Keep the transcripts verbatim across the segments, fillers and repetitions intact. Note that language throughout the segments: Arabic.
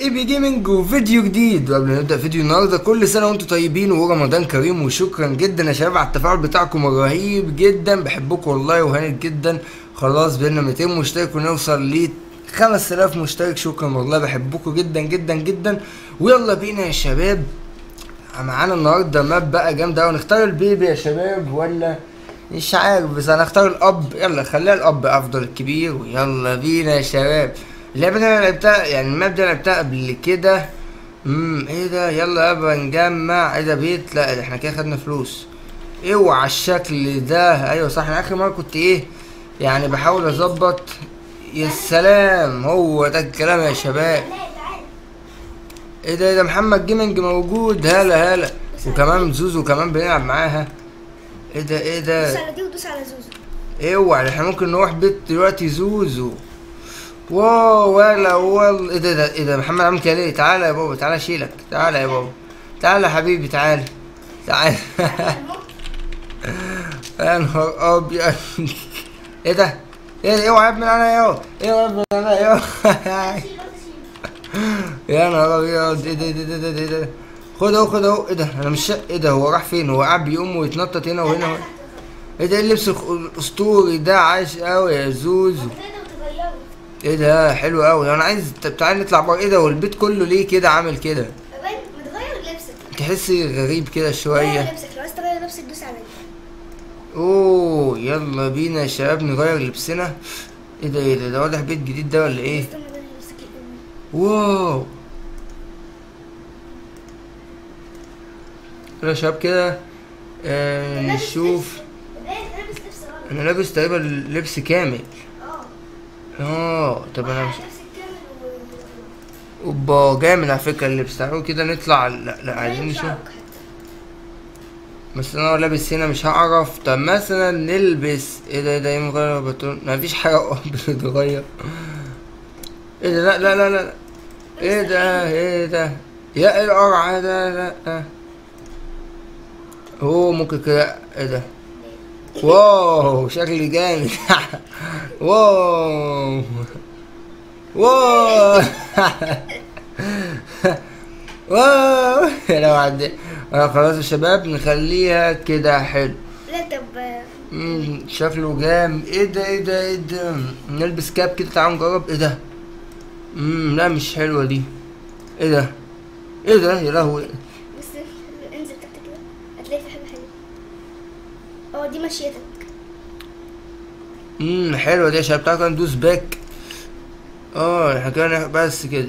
اي بي جيمنج وفيديو جديد. وقبل ما نبدا فيديو النهارده، كل سنه وانتم طيبين ورمضان كريم، وشكرا جدا يا شباب على التفاعل بتاعكم الرهيب جدا، بحبكم والله وهانت جدا. خلاص بقينا مئتين مشترك ونوصل ل خمسة آلاف مشترك، شكرا والله بحبكم جدا جدا جدا. ويلا بينا يا شباب، معانا النهارده ماب بقى جامده قوي. نختار البيبي يا شباب ولا مش عارف، بس انا اختار الاب. يلا خليها الاب افضل الكبير، ويلا بينا يا شباب. اللعبة دي انا لعبتها، يعني الماب دي انا لعبتها قبل كده. امم ايه ده؟ يلا يابا نجمع. ايه ده بيت؟ لا احنا كده خدنا فلوس. اوعى الشكل ده. ايوه صح، انا اخر مرة كنت ايه يعني بحاول اظبط. يا سلام، هو ده الكلام يا شباب. ايه ده؟ ايه ده؟ محمد جيمنج موجود، هلا هلا. وكمان زوزو كمان بنلعب معاها. ايه ده؟ ايه ده؟ دوس على دي ودوس على زوزو. اوعى احنا ممكن نروح بيت دلوقتي زوزو. واو ولا والله. ايه ده؟ ده ايه ده؟ محمد عامل كده ليه؟ تعالى يا بابا، تعالى اشيلك، تعالى يا بابا، تعالى يا حبيبي، تعالى تعالى. يا نهار ابيض. ايه ده؟ ايه ده؟ اوعى يا ابني انا ياض، اوعى يا ابني انا ياض. يا نهار ابيض. ايه ده؟ ايه ده؟ ايه ده؟ خد اهو، خد اهو. ايه ده؟ انا مش، ايه ده؟ هو راح فين؟ هو قاعد بيقوم ويتنطط هنا وهنا. ايه ده؟ ايه اللبس الاسطوري ده؟ عاش قوي يا زوزو. ايه ده؟ حلو قوي. انا عايز، طب تعالى نطلع بره. ايه ده؟ والبيت كله ليه كده عامل كده؟ متغير لبسك، تحسي غريب كده شويه. غير لبسك، لو عايز تغير لبسك دوس عليا. اوه يلا بينا يا شباب نغير لبسنا. ايه ده؟ ايه ده؟ ده واضح بيت جديد ده ولا ايه؟ واو. يلا يا شباب كده آه نشوف. انا لابس تقريبا لبس كامل. اه طب انا مش اوبا جامد على فكره اللبس. تعالوا كده نطلع. لا لا عايزين نشوف. بس انا لابس هنا مش هعرف. طب مثلا نلبس ايه ده؟ ده ايه مغير البنطلون؟ مفيش حاجه بتتغير. ايه ده؟ لا لا لا لا. ايه ده؟ ايه ده؟ يا القرعه ده. لا هو ممكن كده. ايه ده؟ واو شكلي جامد. واو واو واو. لو عدي انا خلاص يا شباب نخليها كده حلو. لا طب امم شكله جامد. ايه ده؟ ايه ده؟ ايه ده؟ نلبس كاب كده. تعالوا نجرب. ايه ده؟ امم لا مش حلوه دي. ايه ده؟ ايه ده؟ يا لهوي. بس انزل تحت كده هتلاقي في حاجه حلوه. اه دي مشيتك. امم حلوه دي يا شباب. تعالى ندوس باك. اه احنا كده بس كده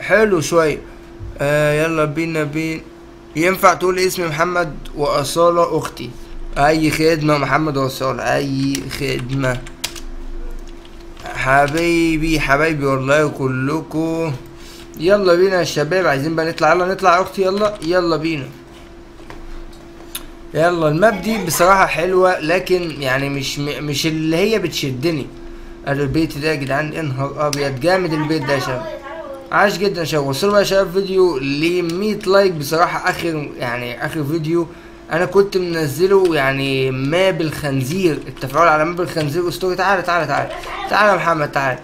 حلو شويه. آه يلا بينا. بين ينفع تقول اسمي محمد واصاله اختي. اي خدمه محمد واصاله، اي خدمه حبيبي حبايبي والله كلكم. يلا بينا يا شباب، عايزين بقى نطلع. يلا نطلع يا اختي، يلا يلا بينا. يلا الماب دي بصراحه حلوه، لكن يعني مش مش اللي هي بتشدني. البيت ده يا جدعان، يا نهار ابيض جامد البيت ده يا شباب، عاش جدا يا شباب. وصلوا بقى يا شباب فيديو ل مية لايك. بصراحه اخر يعني اخر فيديو انا كنت منزله يعني ماب الخنزير، التفاعل على ماب الخنزير اسطوري. تعالى تعالى تعالى تعالى يا محمد، تعالى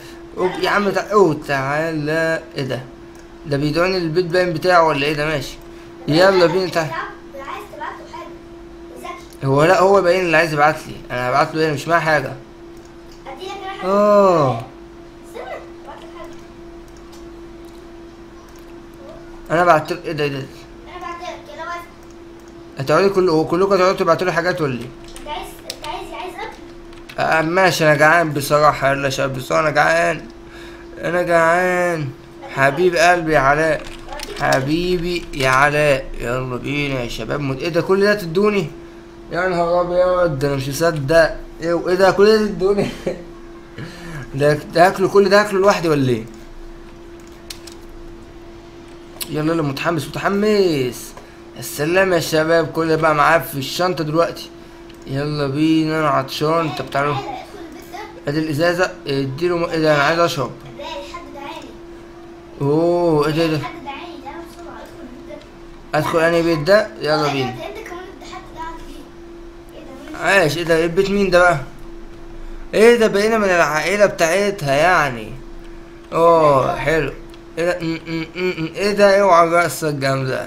يا عم، تعالى. اوه تعالى. ايه ده؟ ده بيدعوني البيت باين بتاعه ولا ايه ده؟ ماشي يلا بينا. تعالى. هو لا هو باين اللي عايز يبعت لي. انا هبعت له ايه؟ مش معايا حاجه. اه انا بعت له. ايه ده؟ ايه ده؟ انا بعت لك. يلا هتقعدوا كل كلكم هتقعدوا تبعتوا لي حاجات ولا ايه؟ انت عايز انت عايز عايز اكل؟ ماشي انا جعان بصراحه. يلا يا شباب بصراحه انا جعان، انا جعان حبيب قلبي يا علاء، حبيبي يا علاء. يلا بينا يا شباب. ايه ده كل ده تدوني؟ يا نهار ابيض انا مش مصدق. ايه وايه ده؟ كل ده تدوني؟ ده هاكله كل ده هاكله لوحدي ولا ايه؟ يلا يلا متحمس متحمس. السلام يا شباب. كل ده بقى معاه في الشنطه دلوقتي. يلا بينا انا عطشان. طب تعالوا ادي الازازه اديله م... ايه ده؟ انا عايز اشرب. اوه ايه ده؟ ده ادخل انهي بيت ده؟ يلا بينا. عايش. ايه ده؟ ايه بيت مين ده بقى؟ ايه ده؟ بقينا من العائله بتاعتها يعني. اوه حلو. ايه ده؟ ايه ده؟ اوعى الرقصه الجامده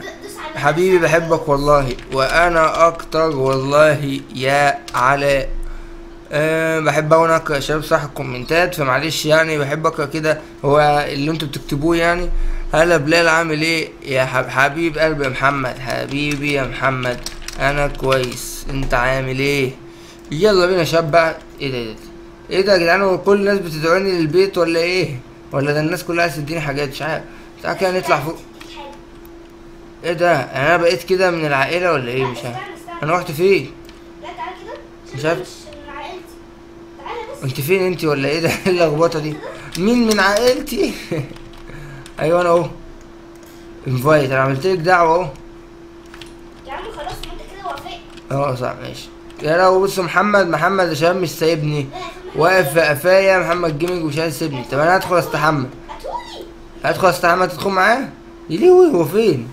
حبيبي، بحبك والله وانا اكتر والله يا علاء. أه بحب أوي أقرأ يا شباب صح الكومنتات، فمعلش يعني بحب أقرأ كده هو اللي انتوا بتكتبوه يعني. هلا بلال عامل ايه يا حب حبيب قلبي يا محمد؟ حبيبي يا محمد أنا كويس، أنت عامل ايه؟ يلا بينا يا شباب بقى. ايه ده ايه ده؟ ايه ده يا جدعان؟ هو كل الناس بتدعوني للبيت ولا ايه؟ ولا ده الناس كلها عايزة تديني حاجات؟ مش عارف. تعال كده نطلع فوق. ايه ده؟ أنا بقيت كده من العائلة ولا ايه؟ مش عارف أنا رحت فين؟ لا تعالى كده مش عارف. انت فين انت ولا ايه ده؟ ايه اللخبطه دي؟ مين من عائلتي؟ ايوه انا اهو. انفايت، انا عملت لك دعوه اهو يا عم. خلاص ما انت كده وافقت. اه صح ماشي. يا لهوي بصوا محمد محمد يا شباب مش سايبني، واقف في قفايا محمد جيمنج ومش عايز يسيبني. طب انا هدخل استحمى، هدخل استحمى تدخل معاه؟ يا لهوي هو فين؟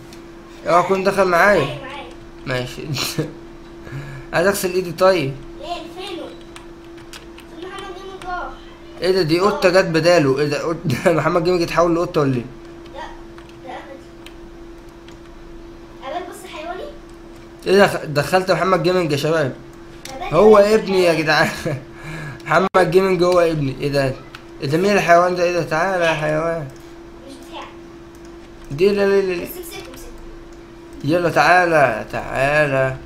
اوعى تكون دخل معايا. ماشي عايز اغسل ايدي. طيب ايه ده؟ دي قطه جت بداله. ايه ده قط... محمد جيمنج اتحول لقطه ولا ايه؟ لا لا ابدا. قابلت بص حيواني. ايه ده دخلت محمد جيمنج يا شباب؟ هو ابني يا جدعان. محمد جيمنج هو ابني. ايه ده؟ ايه ده مين الحيوان ده؟ ايه ده؟ تعالى يا حيوان. مش بتاعك دي. لا لا لا يلا تعالى تعالى.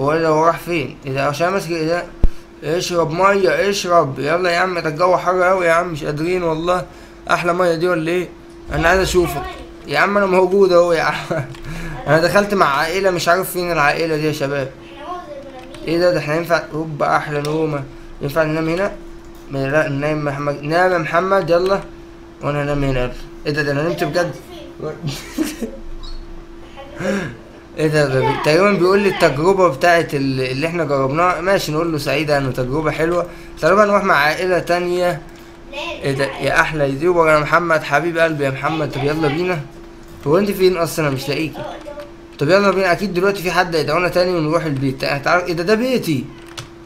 هو ايه ده؟ هو راح فين؟ ايه ده؟ عشان ماسك ايه ده؟ اشرب ميه اشرب. يلا يا عم ده الجو حر اوي يا عم، مش قادرين والله. احلى ميه دي ولا ايه؟ انا عايز اشوفك يا عم، انا موجود اهو يا عم. انا دخلت مع عائله مش عارف فين العائله دي يا شباب. ايه ده؟ ده احنا ينفع هوبا احلى نومه. ينفع ننام هنا؟ لا ننام يا محمد، نام يا محمد يلا وانا انام هنا. ايه ده؟ ده انا نمت بجد. ايه ده؟ ده تقريبا بيقول لي التجربه بتاعت اللي احنا جربناها. ماشي نقول له سعيده انه تجربه حلوه. تقريبا نروح مع عائله تانيه. ايه ده يا احلى يوتيوبر يا محمد حبيب قلبي يا محمد؟ طب يلا بينا. هو انت فين اصلا؟ انا مش لاقيكي. طب يلا بينا، اكيد دلوقتي في حد هيدعونا تاني ونروح البيت. تعرف ايه ده؟ ده بيتي.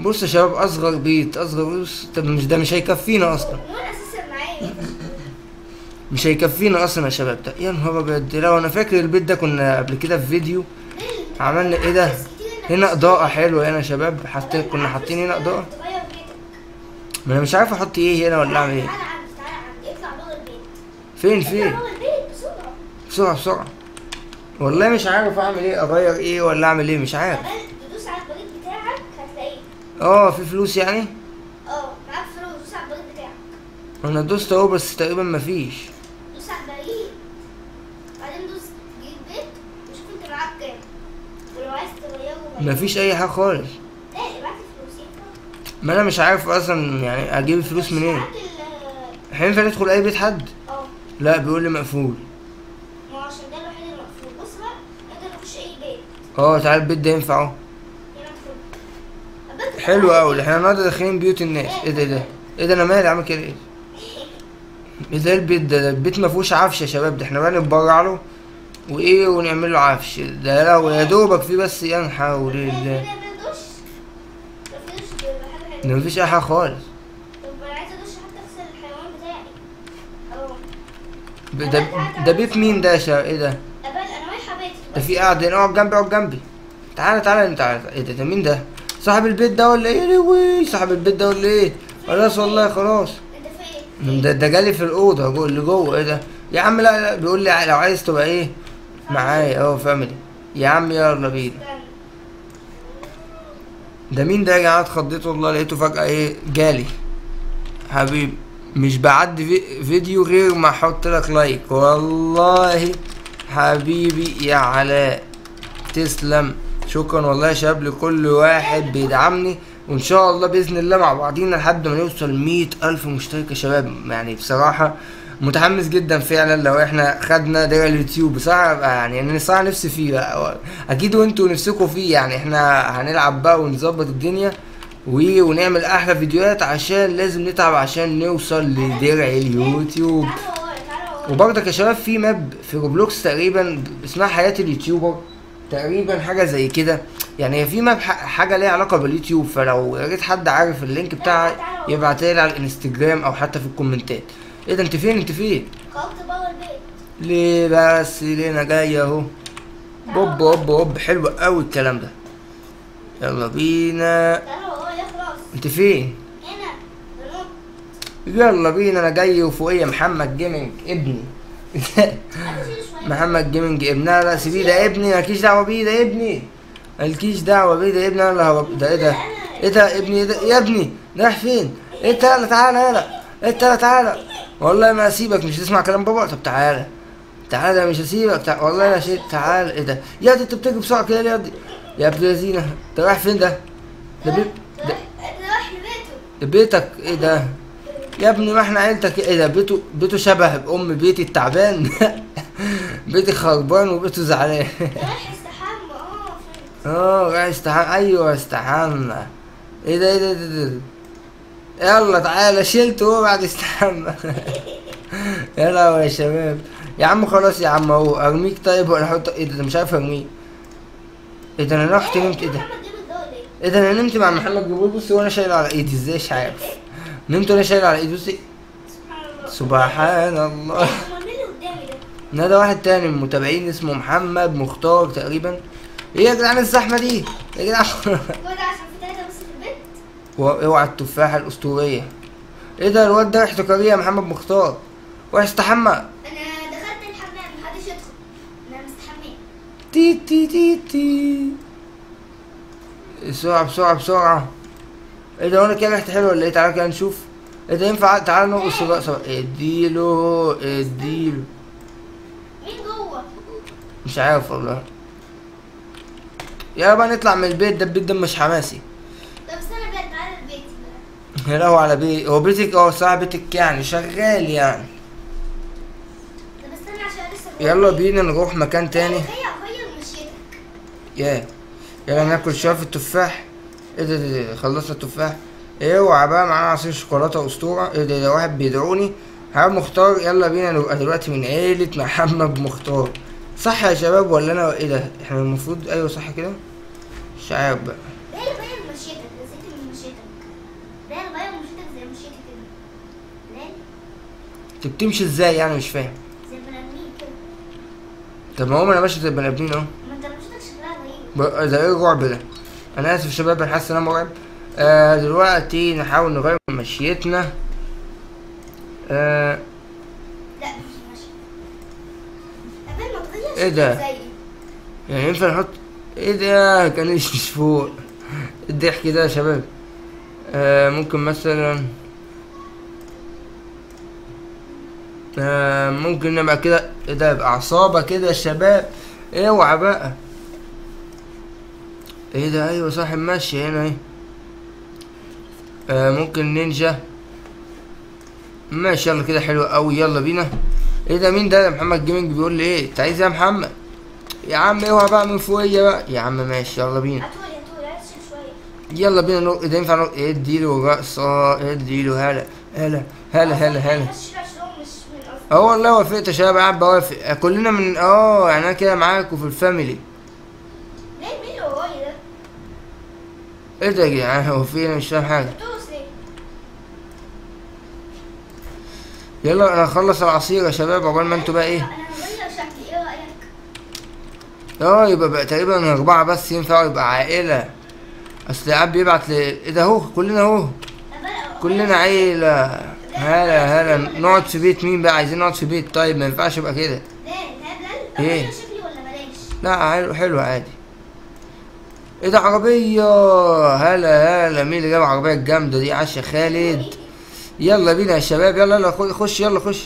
بص يا شباب اصغر بيت اصغر. بص طب مش ده مش هيكفينا اصلا، مش هيكفينا اصلا يا شباب ده. يا نهار ابيض. لو انا فاكر البيت ده كنا قبل كده في فيديو عملنا ايه ده؟ هنا اضاءة حلوة هنا يا شباب، حتى كنا حاطين هنا اضاءة. ما انا مش عارف احط ايه هنا ولا اعمل ايه. فين فين؟ بسرعة بسرعة والله مش عارف اعمل ايه، اغير ايه ولا اعمل ايه مش عارف. تدوس على البريد بتاعك هتلاقيه. اه في فلوس يعني؟ اه معاك فلوس، دوس على البريد بتاعك. انا دوست اهو بس تقريبا مفيش. دوس على البريد بعدين دوس تجيب بيت وشوف انت معاك كام. مفيش اي حاجه خالص. ما انا مش عارف اصلا يعني اجيب الفلوس منين. احنا ينفع ندخل اي بيت حد؟ اه لا بيقول لي مقفول. ما عشان ده الوحيد اللي مقفول. بص بقى نقدر نخش اي بيت. اه تعالى البيت ده ينفع اهو. حلو قوي احنا النهارده داخلين بيوت الناس. ايه ده ده؟ ايه ده؟ انا مالي عامل كده ايه؟ ايه ده البيت ده؟ ده البيت مفيهوش عفش يا شباب، ده احنا بقى نتبرع له وايه ونعمل له عفش. ده لو يا دوبك فيه بس ينحى ولله ما فيش اي حاجه خالص. طب انا عايز ادش حتى اغسل الحيوان بتاعي اهو. ده بيت مين ده يا شباب؟ ايه ده؟ ده في قاعد هنا. اقعد جنبي اقعد جنبي. تعالى تعالى انت. ايه ده؟ ده مين ده؟ صاحب البيت ده ولا ايه؟ يا لهوي صاحب البيت ده ولا ايه؟ خلاص والله خلاص. ده ده جالي في الاوضه اللي جوه. ايه ده؟ يا عم لا لا بيقول لي لو عايز تبقى ايه؟ معايا اهو فاميلي يا عم يلا بينا. ده مين ده يا جماعه؟ اتخضيت والله لقيته فجأة ايه جالي. حبيبي مش بعدي في فيديو غير ما احط لك لايك والله حبيبي يا علاء. تسلم. شكرا والله يا شباب لكل واحد بيدعمني، وان شاء الله باذن الله مع بعضينا لحد ما نوصل مية الف مشترك يا شباب. يعني بصراحه متحمس جدا فعلا لو احنا خدنا ده اليوتيوب بصراحه بقى، يعني انا صراحه نفسي فيه بقى اكيد وانتوا نفسكم فيه. يعني احنا هنلعب بقى ونظبط الدنيا ونعمل احلى فيديوهات عشان لازم نتعب عشان نوصل لدرع اليوتيوب. وبرضك يا شباب في ماب في روبلوكس تقريبا اسمها حياه اليوتيوبر تقريبا حاجه زي كده، يعني هي في ماب حاجه ليها علاقه باليوتيوب، فلو يا ريت حد عارف اللينك بتاعها يبعتها لي على الانستجرام او حتى في الكومنتات. ايه ده انت فين انت فين؟ قلت باور ليه بس؟ ليه انا جاي اهو. هوب هوب هوب، حلو قوي الكلام ده. يلا بينا. انت فين؟ هنا. يلا بينا انا جاي. وفوقيه محمد جيمنج ابني. محمد جيمنج ابنها. لا سيبيه ده ابني، مالكيش دعوه بيه، ده ابني مالكيش دعوه بيه، ده ابني انا اللي هوب. ده ايه ده؟ ايه ده ابني؟ ايه ده يا ابني؟ رايح فين؟ انت يلا تعالى، يلا انت يلا تعالى. والله ما هسيبك، مش هتسمع كلام بابا. طب تعالى تعالى، انا مش هسيبك. تع... والله انا شيء. تعالى. ايه ده يا دي؟ انت بتجري بسرعه كده ليه يا دي يا ابن الذين؟ انت رايح فين ده؟ ده بيت ده رايح لبيته. بيتك ايه ده يا ابني؟ ما احنا عيلتك. ايه ده بيته؟ بيته شبه بام بيتي التعبان. بيتي خربان وبيته زعلان. رايح استحمى. اه اه رايح استحمى. ايوه استحمى. ايه ده ايه ده ده, ده. يلا تعالى. شيلته هو بعد استحمى. يا لهوي يا شباب. يا عم خلاص يا عم اهو. ارميك طيب ولا احط؟ ايه ده مش عارف ارميه. ايه ده انا رحت نمت. ايه ده؟ ايه ده انا نمت مع محمد جبور. بصي وانا شايل على ايدي ازاي مش عارف. نمت وانا شايل على ايدي. بصي سبحان الله. لا ده واحد تاني من المتابعين اسمه محمد مختار تقريبا. ايه يا جدعان الزحمه دي يا جدعان؟ اوعى التفاحه الاسطوريه. ايه ده الواد ده ريحته كريه يا محمد مختار. روح استحمى. انا دخلت الحمام محدش يدخل، انا مستحميه. تي تي تي تي بسرعه بسرعه بسرعه. ايه ده وانا كده ريحتي حلوه ولا ايه؟ تعالى كده نشوف. ايه ده ينفع؟ تعالى نرقص الرقصه. اديله اديله. مين جوه؟ مش عارف والله. يلا بقى نطلع من البيت ده. البيت ده مش حماسي. يا لهوي على بيت. هو بيتك اه صح، بيتك يعني شغال يعني. طب استنى عشان لسه. يلا بينا نروح مكان تاني. غير مشيتك. ياه يلا ناكل شويه في التفاح. ايه ده ده ده خلصنا التفاح. اوعى بقى معانا عصير شوكولاته اسطوره. ايه ده ده واحد بيدعوني محمد مختار. يلا بينا نبقى دلوقتي من عيله محمد مختار صح يا شباب ولا انا؟ ايه ده احنا المفروض ايوه صح كده مش عارف بقى. انت بتمشي ازاي يعني مش فاهم؟ زي البني ادمين كده. طب ما هو انا ماشي زي البني ادمين اهو. ما انت مشيتك شكلها غريب. ده ايه الرعب ده؟ انا اسف يا شباب انا حاسس ان انا مرعب. آه دلوقتي نحاول نغير من مشيتنا. آه لا مش ماشي. قبل ما تغير ايه ده؟ يعني ينفع نحط ايه ده؟ كانش مش فوق الضحك ده يا شباب. آه ممكن مثلا آه ممكن نبقى كده. ايه ده يبقى عصابة كده يا شباب. اوعى بقى. ايه ده ايوه صح ماشي هنا اهي. آه ممكن نينجا. ماشي يلا كده حلو قوي. يلا بينا. ايه ده مين ده؟ محمد جيمنج بيقول لي ايه انت عايز يا محمد يا عم؟ اوعى بقى من فوقيه بقى يا عم. ماشي يلا بينا. يلا بينا نو... ايه ده ينفع نو... ايه اديله رقصه. ايه اديله هلا هلا هلا هلا هلا. اه والله وافقت يا شباب. قاعد بوافق كلنا من اه يعني انا كده معاكم في الفاميلي. ليه مين اللي ورايا ده؟ ايه ده يا جدعان هو في انا مش فاهم حاجه. يلا انا هخلص العصير يا شباب عقبال ما انتوا بقى ايه. انا هغير شكلي، ايه رايك؟ اه يبقى بقى تقريبا اربعه بس ينفعوا يبقى عائله. اصل قاعد بيبعت ل ايه ده اهو كلنا اهو كلنا عيله. هلا هلا. نقعد في بيت مين بقى؟ عايزين نقعد في بيت. طيب ما ينفعش يبقى كده. ليه؟ ايه؟ شكلي ولا بلاش؟ لا حلو حلو عادي. ايه ده عربية؟ هلا هلا. مين اللي جاب العربية الجامدة دي؟ عاش يا خالد. يلا بينا يا شباب. يلا يلا خش. يلا خش.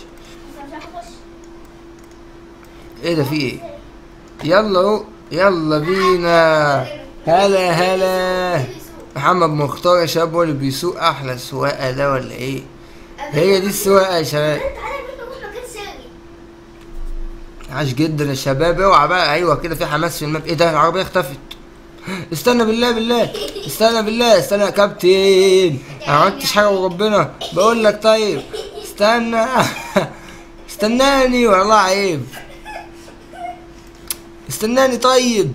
ايه ده في ايه؟ يلا اهو. يلا بينا. هلا هلا. محمد مختار يا شباب هو اللي بيسوق. احلى سواقة ده ولا ايه؟ هي دي السواقه يا شباب. عاش جدا يا شباب. اوعى بقى. ايوه كده في حماس في الماب. ايه ده العربيه اختفت. استنى بالله بالله استنى بالله استنى يا كابتن. انا ما عملتش حاجه وربنا بقول لك. طيب استنى استناني والله عيب. استناني طيب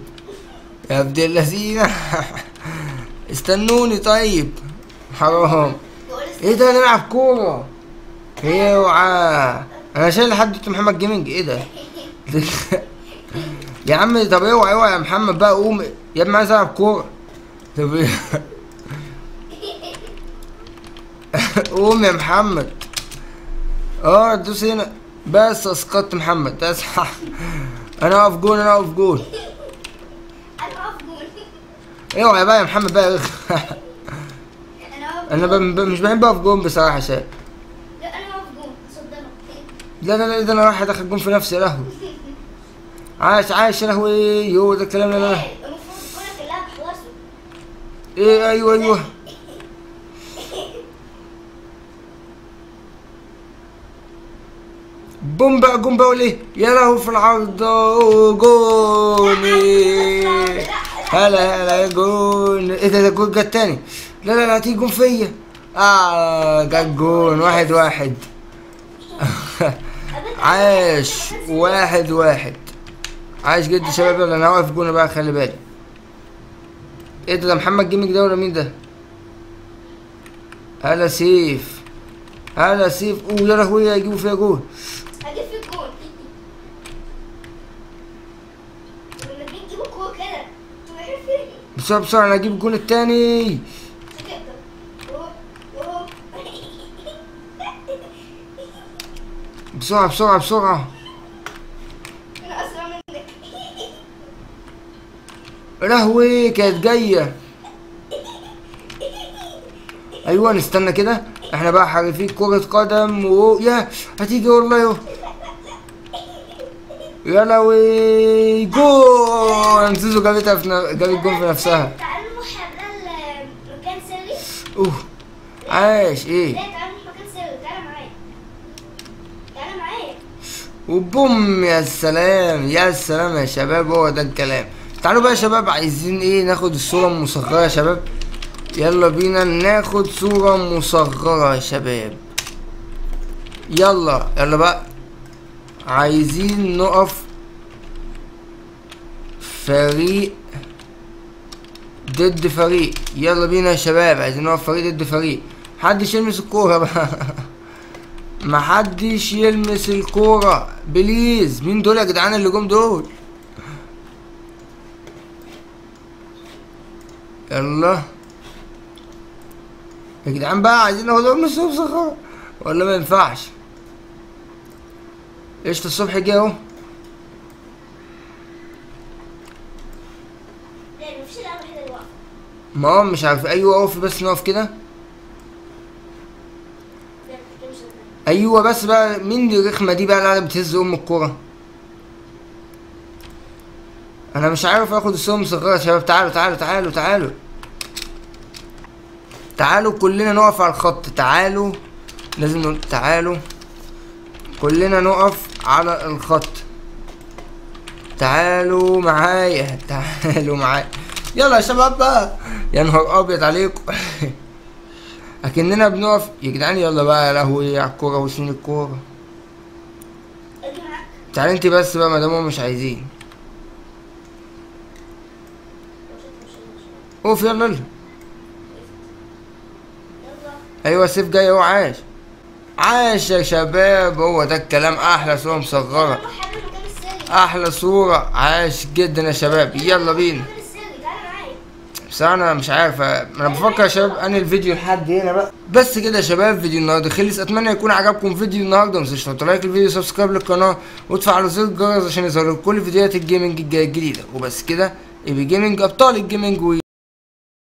يا ابن اللذينه. استنوني طيب حرام. ايه ده نلعب كوره. اوعى انا شايل حد محمد جيمنج. ايه ده يا عم؟ طب اوعى اوعى يا محمد بقى، قوم يا ابني عايز العب كوره. طب قوم يا محمد. اه دوس هنا بس. اسقطت محمد، اصحى. انا اقف جول، انا اقف جول، انا اقف جول. اوعى بقى يا محمد بقى. انا ب... مش بحب اقف جول بصراحه شايف. لا انا اقف جول صدقني. لا لا لا ده انا رايح ادخل جول في نفسي. يا لهوي عاش عاش. يا لهوي يو ده الكلام. لا لا المفروض الكوره كلها بحواسه. ايه ايوه ايوه بوم بقى جون بقى. وليه يا لهوي في العرض جون. هلا هلا جون. ايه ده ده جون جت تاني. لا لا لا هتيجي جون فيا. اه جت جون. واحد واحد عاش. واحد واحد عايش جد شباب. يلا انا واقف جون بقى خلي بالك. ايه ده ده محمد جيمنج ده ولا مين ده؟ هلا سيف هلا سيف. اوه يا لهوي هيجيبوا فيها جول. هجيب فيك جول. انتوا لما بتجيبوا الكورة كده انتوا عارفين. بسرعة بسرعة انا هجيب الجول التاني. بسرعة بسرعة بسرعة. لهوي كانت جايه. ايوه نستنى كده احنا بقى حريفين كرة قدم. و يا هتيجي والله اهو. يا لهوي جول. زيزو جابتها في ن... جابت جول في نفسها. اوه عاش. ايه وبوم. يا سلام يا سلام يا شباب. هو ده الكلام. تعالوا بقى يا شباب عايزين ايه؟ ناخد الصورة المصغرة يا شباب. يلا بينا ناخد صورة مصغرة يا شباب. يلا يلا بقى. عايزين نقف فريق ضد فريق. يلا بينا يا شباب. عايزين نقف فريق ضد فريق. محدش يلمس الكورة بقى. محدش يلمس الكورة بليز. مين دول يا جدعان اللي جم دول؟ يلا يا جدعان بقى. عايزين ناخدهم من الصبح صغار ولا ما ينفعش؟ قشطة الصبح جه اهو. ما هو مش عارف. ايوه اقف بس نقف كده. ايوه بس بقى. مين دي الرخمة دي بقى اللي قاعدة بتهز ام الكورة؟ انا مش عارف اخد الصورة المصغرة يا شباب. تعالوا تعالوا تعالوا تعالوا تعالوا كلنا نقف على الخط. تعالوا لازم نقول تعالوا كلنا نقف على الخط. تعالوا معايا تعالوا معايا. يلا يا شباب بقى. يا نهار ابيض عليكم. اكننا بنقف يا جدعان. يلا بقى. يا لهوي على الكورة وسين الكورة. تعالي انت بس بقى مادام هم مش عايزين. اوف يلا يلا. ايوه سيف جاي اهو. عاش عاش يا شباب. هو ده الكلام. احلى صورة مصغرة. احلى صورة. عاش جدا يا شباب. يلا بينا. بصراحة انا مش عارف. انا بفكر يا شباب ان الفيديو لحد هنا بقى. بس كده يا شباب فيديو النهارده خلص. اتمنى يكون عجبكم فيديو النهارده. متنسوش تحطوا لايك الفيديو وسبسكرايب للقناة وتفعلوا زر الجرس عشان يظهر لكم كل فيديوهات الجيمنج الجديدة. وبس كده. اي بي جيمنج ابطال الجيمنج.